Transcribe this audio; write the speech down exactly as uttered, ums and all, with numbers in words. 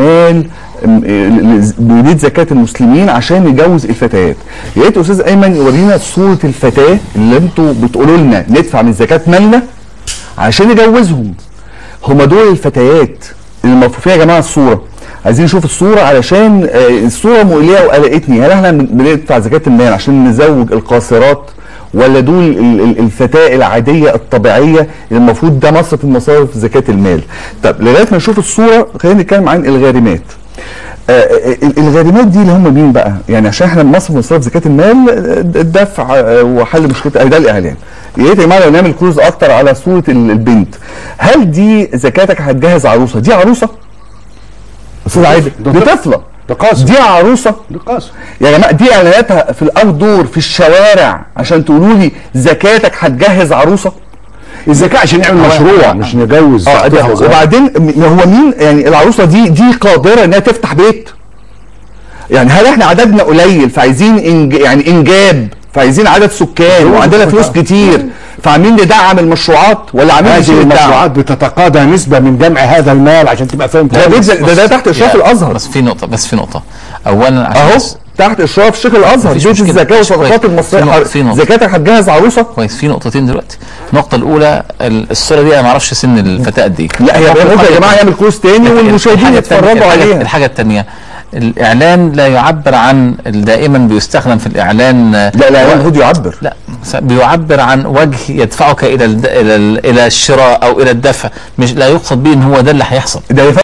مال بيديه زكاه المسلمين عشان يجوز الفتيات. يا ريت استاذ ايمن يورينا صوره الفتاه اللي انتوا بتقولوا لنا ندفع من زكاه مالنا عشان نجوزهم. هما دول الفتيات اللي المفروض فيها يا جماعه الصوره، عايزين نشوف الصوره علشان الصوره مؤلمه وقلقتني. هل احنا بندفع زكاه المال عشان نزوج القاصرات ولا دول الفتاة العادية الطبيعية اللي المفروض ده مصرف من مصارف زكاة المال؟ طب لغاية ما نشوف الصورة خلينا نتكلم عن الغارمات. آه الغارمات دي اللي هم مين بقى؟ يعني عشان احنا مصرف من مصارف زكاة المال الدفع آه وحل مشكلة ده الإعلان. يا ريت يا جماعة لو نعمل كلوز أكتر على صورة البنت. هل دي زكاتك هتجهز عروسة؟ دي عروسة؟ أستاذ عادل دي طفلة دقاسة. دي عروسه دقاسة. يا جماعه دي اعلاناتها في الاردور في الشوارع عشان تقولوا لي زكاتك هتجهز عروسه؟ الزكاه عشان نعمل مشروع مش نجوز. اه وبعدين هو مين يعني العروسه دي دي قادره انها تفتح بيت؟ يعني هل احنا عددنا قليل فعايزين إنج... يعني انجاب فعايزين عدد سكان وعندنا فلوس كتير فعاملين ندعم المشروعات ولا عاملين هذه المشروعات بتتقاضى نسبه من جمع هذا المال عشان تبقى فاهم ده ده, ده تحت اشراف الازهر. بس في نقطه بس في نقطه اولا اهو تحت اشراف الشيخ الازهر دي الزكاه والصدقات المصريه زكاتك هتجهز عروسه. كويس في نقطتين دلوقتي. النقطه الاولى الصوره دي انا ما اعرفش سن الفتاه قد ايه. لا هي يا جماعه يعمل كورس تاني والمشاهدين يتفرجوا عليها. الحاجه الثانيه الإعلان لا يعبر عن دائما بيستخدم في الإعلان لا لا هو بيعبر لا بيعبر عن وجه يدفعك إلى الد... إلى الشراء أو إلى الدفع مش لا يقصد به إن هو ده اللي هيحصل.